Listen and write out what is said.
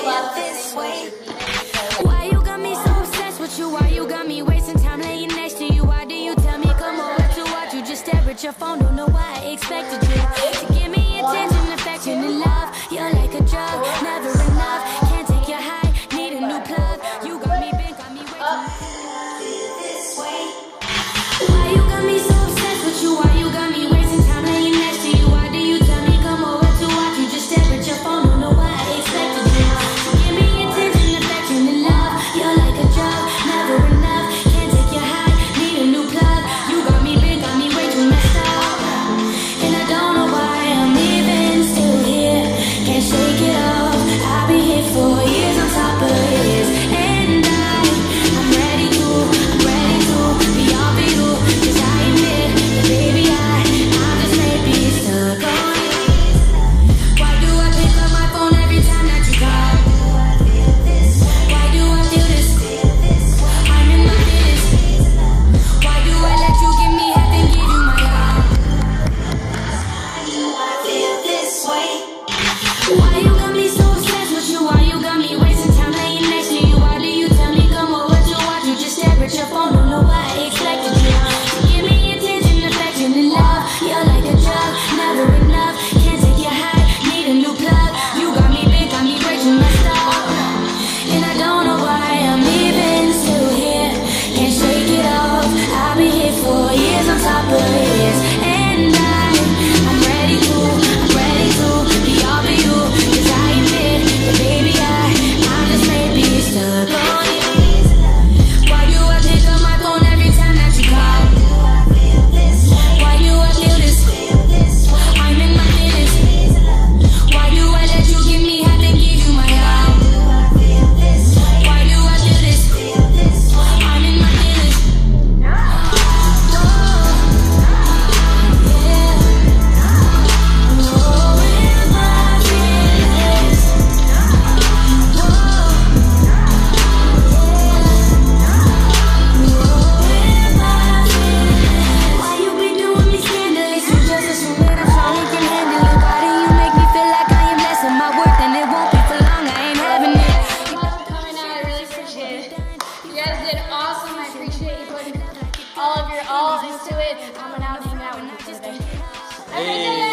feel this way. Why you got me so obsessed with you? Why you got me wasting time laying next to you? Why do you tell me come over to watch you? Just stare at your phone, don't know why I expected you to give me attention, affection, and love. You're like a drug, never enough. Can't take your high, need a new plug. You got me bent, got me waiting. All of your all into it. I'm gonna hang out with you. Hey.